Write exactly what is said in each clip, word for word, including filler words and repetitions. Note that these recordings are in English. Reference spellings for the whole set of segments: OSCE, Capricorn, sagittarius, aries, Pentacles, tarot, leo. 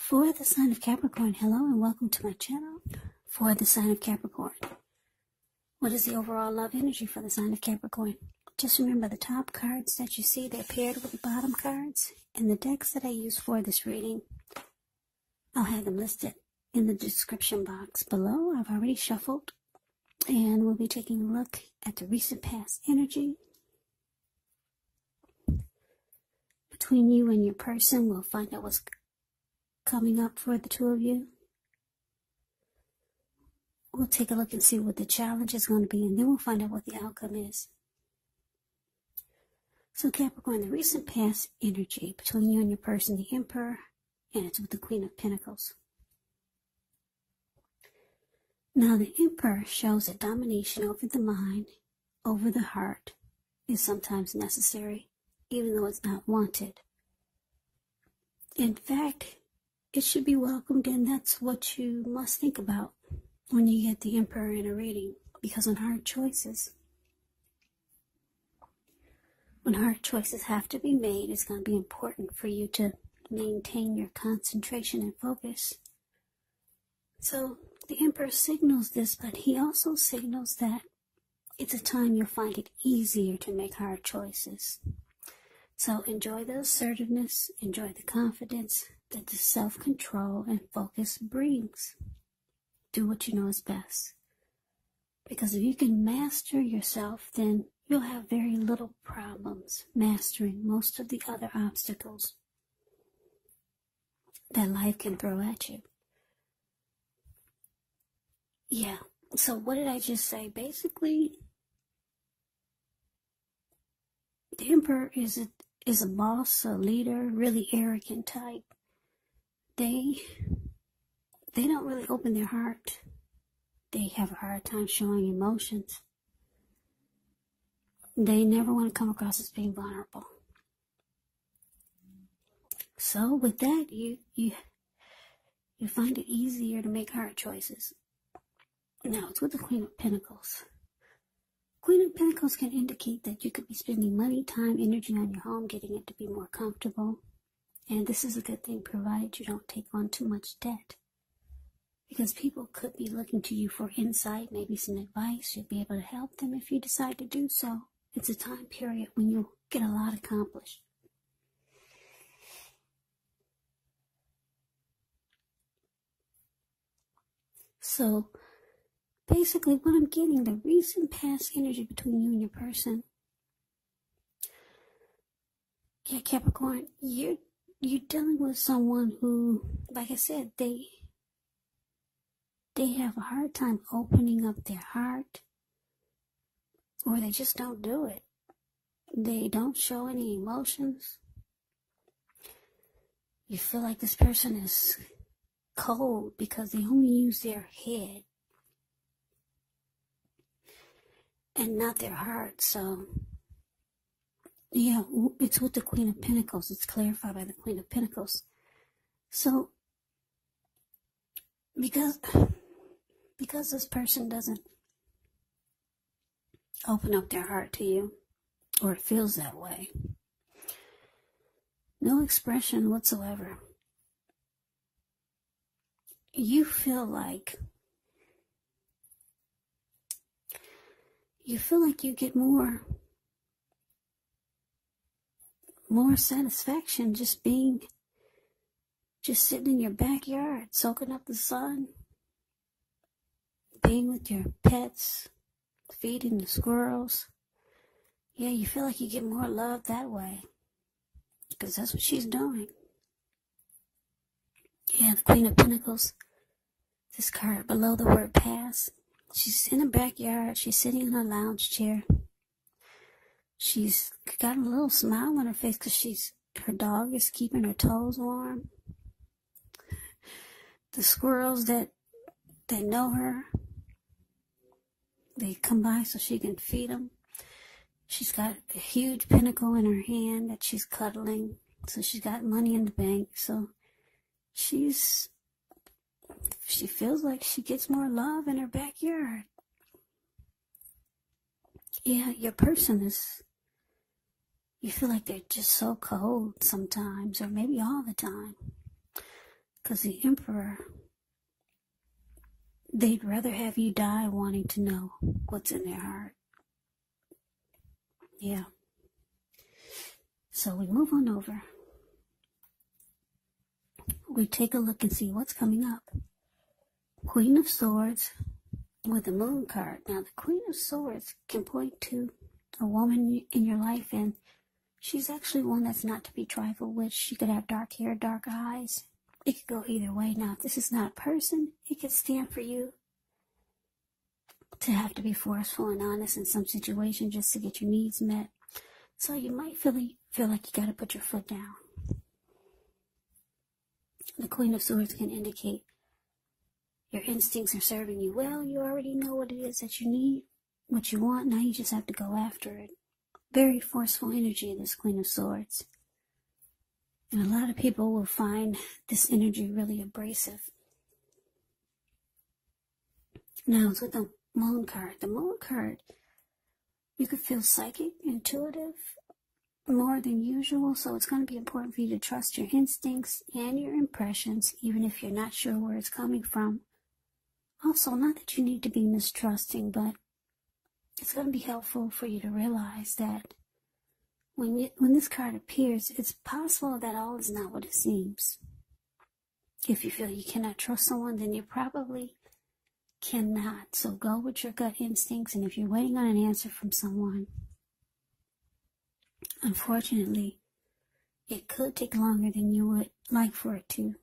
For the sign of Capricorn, hello and welcome to my channel. For the sign of Capricorn, what is the overall love energy for the sign of Capricorn? Just remember the top cards that you see, they're paired with the bottom cards in the decks that I use for this reading. I'll have them listed in the description box below. I've already shuffled, and we'll be taking a look at the recent past energy. Between you and your person, we'll find out what's coming up for the two of you. We'll take a look and see what the challenge is going to be, and then we'll find out what the outcome is. So Capricorn, the recent past energy between you and your person, the Emperor, and it's with the Queen of Pentacles. Now the Emperor shows that domination over the mind, over the heart, is sometimes necessary, even though it's not wanted. In fact, it should be welcomed, and that's what you must think about when you get the Emperor in a reading, because on hard choices, when hard choices have to be made, it's going to be important for you to maintain your concentration and focus. So the Emperor signals this, but he also signals that it's a time you'll find it easier to make hard choices. So enjoy the assertiveness, enjoy the confidence that the self-control and focus brings. Do what you know is best. Because if you can master yourself, then you'll have very little problems mastering most of the other obstacles that life can throw at you. Yeah, so what did I just say? Basically, the Emperor is a, is a boss, a leader, really arrogant type. They... They don't really open their heart. They have a hard time showing emotions. They never want to come across as being vulnerable. So with that, you you you find it easier to make hard choices. Now it's with the Queen of Pentacles. Queen of Pentacles can indicate that you could be spending money, time, energy on your home, getting it to be more comfortable. And this is a good thing, provided you don't take on too much debt. Because people could be looking to you for insight, maybe some advice. You'll be able to help them if you decide to do so. It's a time period when you'll get a lot accomplished. So, basically what I'm getting, the recent past energy between you and your person. Yeah, Capricorn, you're, you're dealing with someone who, like I said, they... They have a hard time opening up their heart, or they just don't do it. They don't show any emotions. You feel like this person is cold because they only use their head and not their heart. So, yeah, it's with the Queen of Pentacles. It's clarified by the Queen of Pentacles. So, because... Because this person doesn't open up their heart to you, or it feels that way. No expression whatsoever. You feel like, you feel like you get more, more satisfaction just being, just sitting in your backyard, soaking up the sun. Being with your pets, feeding the squirrels. Yeah, you feel like you get more love that way. Because that's what she's doing. Yeah, the Queen of Pentacles. This card below the word pass. She's in the backyard. She's sitting in her lounge chair. She's got a little smile on her face because she's her dog is keeping her toes warm. The squirrels that, that know her, they come by so she can feed them. She's got a huge pinnacle in her hand that she's cuddling. So she's got money in the bank. So she's, she feels like she gets more love in her backyard. Yeah, your person is, you feel like they're just so cold sometimes, or maybe all the time. Because the Emperor, they'd rather have you die wanting to know what's in their heart. Yeah. So we move on over. We take a look and see what's coming up. Queen of Swords with the Moon card. Now, the Queen of Swords can point to a woman in your life, and she's actually one that's not to be trifled with. She could have dark hair, dark eyes. It could go either way. Now, if this is not a person, it could stand for you to have to be forceful and honest in some situation just to get your needs met. So you might feel, feel like you got to put your foot down. The Queen of Swords can indicate your instincts are serving you well. You already know what it is that you need, what you want. Now you just have to go after it. Very forceful energy of this Queen of Swords. And a lot of people will find this energy really abrasive. Now it's with the Moon card. The Moon card, you could feel psychic, intuitive, more than usual. So it's going to be important for you to trust your instincts and your impressions, even if you're not sure where it's coming from. Also, not that you need to be mistrusting, but it's going to be helpful for you to realize that when you, when this card appears, it's possible that all is not what it seems. If you feel you cannot trust someone, then you probably cannot. So go with your gut instincts, and if you're waiting on an answer from someone, unfortunately, it could take longer than you would like for it to.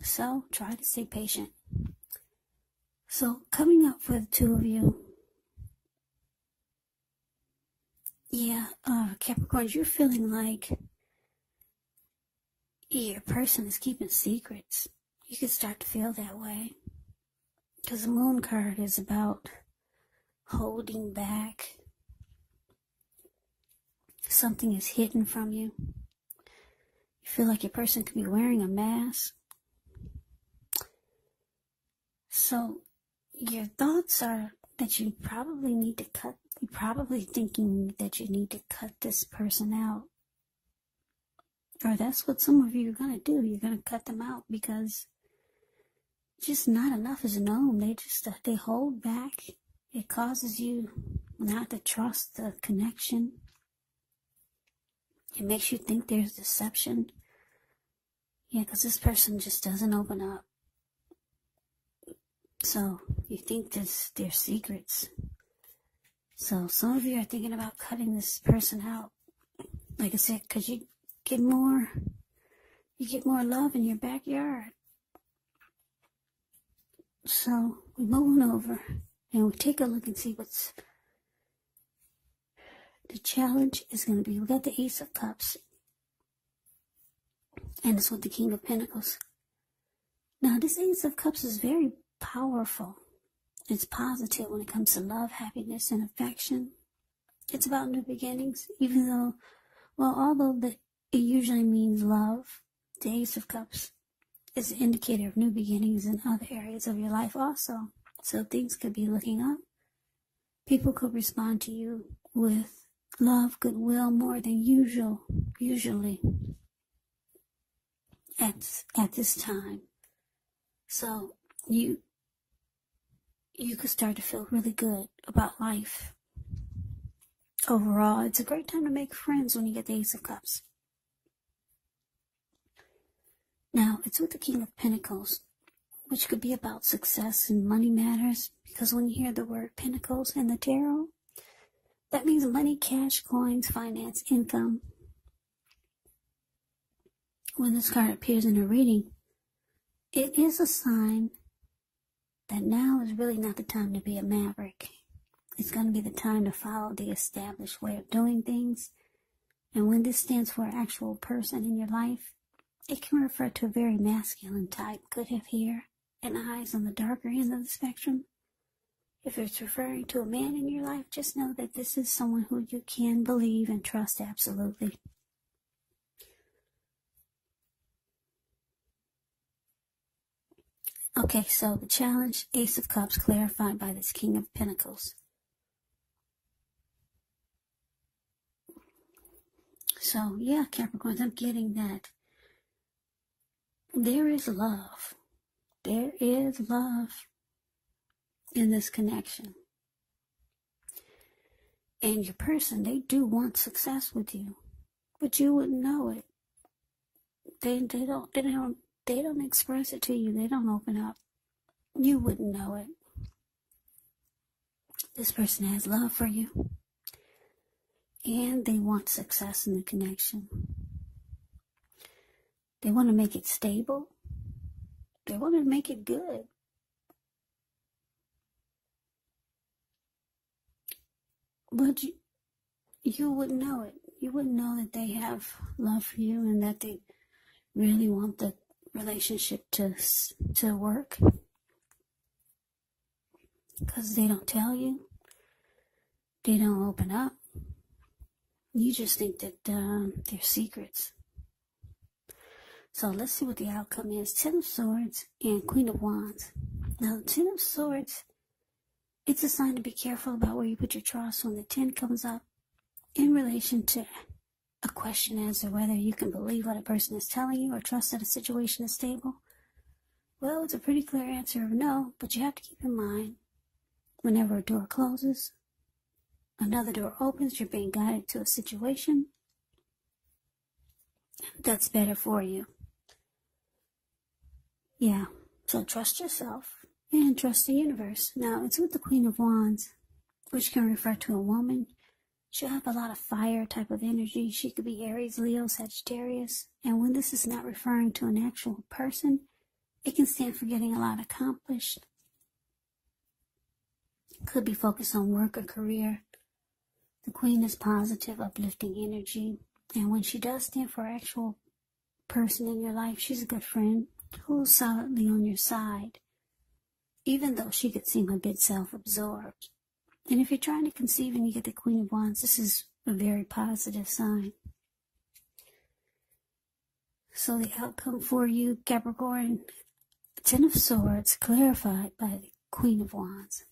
So try to stay patient. So coming up for the two of you, yeah, uh, Capricorns, you're feeling like your person is keeping secrets. You can start to feel that way. Because the Moon card is about holding back. Something is hidden from you. You feel like your person could be wearing a mask. So your thoughts are that you probably need to cut. You're probably thinking that you need to cut this person out. Or that's what some of you are going to do. You're going to cut them out because just not enough is known. They just, uh, they hold back. It causes you not to trust the connection. It makes you think there's deception. Yeah, because this person just doesn't open up. So you think there's, there's secrets. So some of you are thinking about cutting this person out. Like I said, because you get more, you get more love in your backyard. So we move on over and we take a look and see what's the challenge is going to be. We got the Ace of Cups, and it's with the King of Pentacles. Now this Ace of Cups is very powerful. It's positive when it comes to love, happiness, and affection. It's about new beginnings, even though, well, although the, it usually means love, the Ace of Cups is an indicator of new beginnings in other areas of your life also. So things could be looking up. People could respond to you with love, goodwill, more than usual, usually, at, at this time. So you... you could start to feel really good about life. Overall, it's a great time to make friends when you get the Ace of Cups. Now, it's with the King of Pentacles, which could be about success and money matters, because when you hear the word Pentacles in the tarot, that means money, cash, coins, finance, income. When this card appears in a reading, it is a sign that now is really not the time to be a maverick. It's going to be the time to follow the established way of doing things. And when this stands for an actual person in your life, it can refer to a very masculine type, could have hair and eyes on the darker end of the spectrum. If it's referring to a man in your life, just know that this is someone who you can believe and trust absolutely. Okay, so the challenge, Ace of Cups, clarified by this King of Pentacles. So, yeah, Capricorns, I'm getting that there is love. There is love in this connection. And your person, they do want success with you, but you wouldn't know it. They they don't they don't they don't express it to you. They don't open up. You wouldn't know it. This person has love for you, and they want success in the connection. They want to make it stable. They want to make it good. But you, you wouldn't know it. You wouldn't know that they have love for you and that they really want the relationship to, to work. Because they don't tell you. They don't open up. You just think that um, they're secrets. So let's see what the outcome is. Ten of Swords and Queen of Wands. Now, the Ten of Swords, it's a sign to be careful about where you put your trust when the ten comes up in relation to a question as to whether you can believe what a person is telling you or trust that a situation is stable. Well, it's a pretty clear answer of no, but you have to keep in mind, whenever a door closes, another door opens, you're being guided to a situation that's better for you. Yeah, so trust yourself and trust the universe. Now, it's with the Queen of Wands, which can refer to a woman. She'll have a lot of fire type of energy. She could be Aries, Leo, Sagittarius. And when this is not referring to an actual person, it can stand for getting a lot accomplished. Could be focused on work or career. The Queen is positive, uplifting energy. And when she does stand for an actual person in your life, she's a good friend who's solidly on your side, even though she could seem a bit self-absorbed. And if you're trying to conceive and you get the Queen of Wands, this is a very positive sign. So the outcome for you, Capricorn, Ten of Swords, clarified by the Queen of Wands.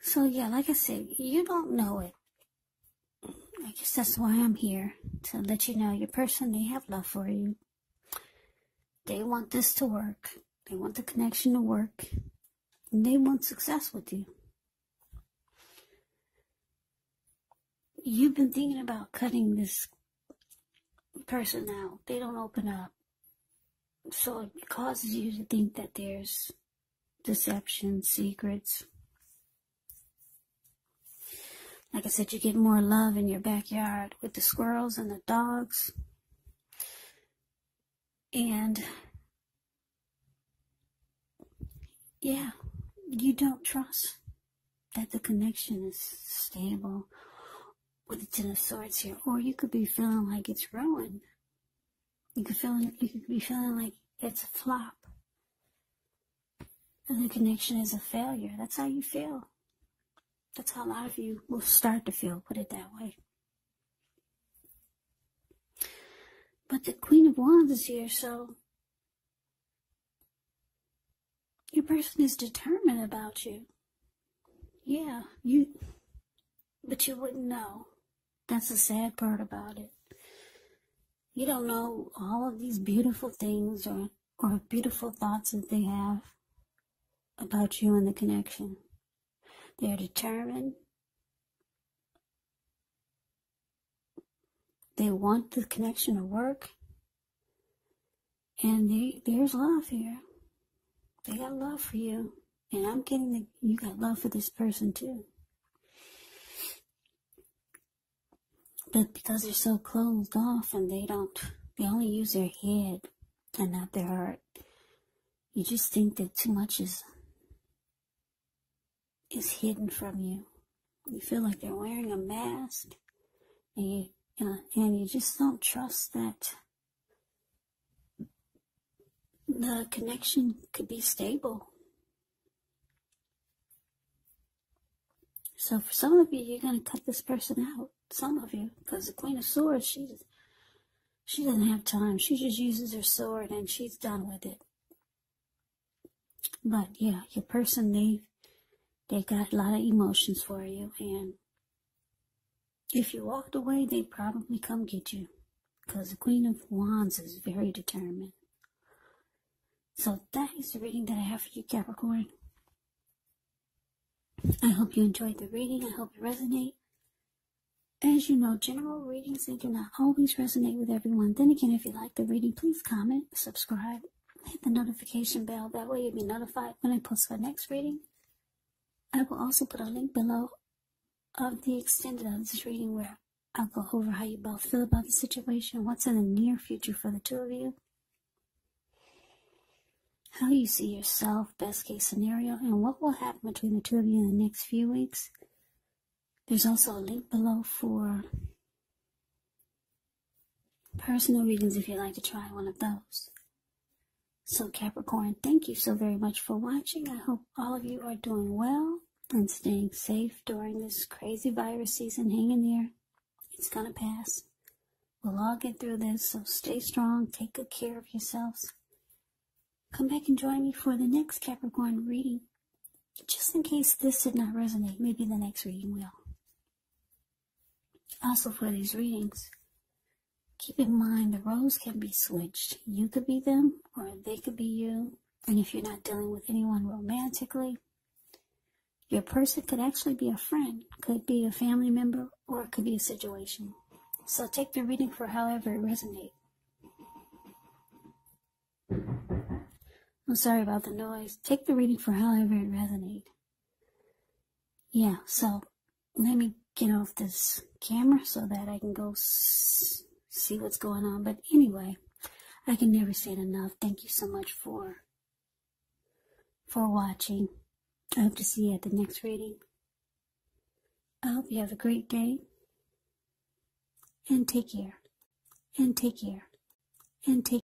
So yeah, like I said, you don't know it. I guess that's why I'm here, to let you know your person, they have love for you. They want this to work. They want the connection to work. And they want success with you. You've been thinking about cutting this person out. They don't open up. So it causes you to think that there's deception, secrets. Like I said, you get more love in your backyard with the squirrels and the dogs. And, yeah, you don't trust that the connection is stable with the Ten of Swords here. Or you could be feeling like it's ruined. You could, feel, you could be feeling like it's a flop. And the connection is a failure. That's how you feel. That's how a lot of you will start to feel, put it that way. But the Queen of Wands is here, so your person is determined about you. Yeah, you, but you wouldn't know. That's the sad part about it. You don't know all of these beautiful things or, or beautiful thoughts that they have about you and the connection. They're determined. They want the connection to work. And they, there's love here. They got love for you. And I'm getting that you got love for this person too. But because they're so closed off and they don't, they only use their head and not their heart. You just think that too much is is hidden from you. You feel like they're wearing a mask, and you, uh, and you just don't trust that the connection could be stable. So for some of you, you're going to cut this person out. Some of you, because the Queen of Swords, she, she doesn't have time. She just uses her sword and she's done with it. But yeah, your person, they They got a lot of emotions for you, and If you walked away, they'd probably come get you, because the Queen of Wands is very determined. So that is the reading that I have for you, Capricorn. I hope you enjoyed the reading. I hope you resonate. As you know, general readings, they do not always resonate with everyone. Then again, if you like the reading, please comment, subscribe, hit the notification bell. That way you'll be notified when I post my next reading. I will also put a link below of the extended of this reading where I'll go over how you both feel about the situation, what's in the near future for the two of you, how you see yourself, best case scenario, and what will happen between the two of you in the next few weeks. There's also a link below for personal readings if you'd like to try one of those. So Capricorn, thank you so very much for watching. I hope all of you are doing well and staying safe during this crazy virus season. Hang in there. It's gonna pass. We'll all get through this, so stay strong, take good care of yourselves. Come back and join me for the next Capricorn reading, just in case this did not resonate. Maybe the next reading will. Also, for these readings, keep in mind the roles can be switched. You could be them, or they could be you. And if you're not dealing with anyone romantically, your person could actually be a friend, could be a family member, or it could be a situation. So take the reading for however it resonates. I'm sorry about the noise. Take the reading for however it resonates. Yeah, so let me get off this camera so that I can go s see what's going on. But anyway, I can never say it enough. Thank you so much for, for watching. I hope to see you at the next reading. I hope you have a great day. And take care. And take care. And take care.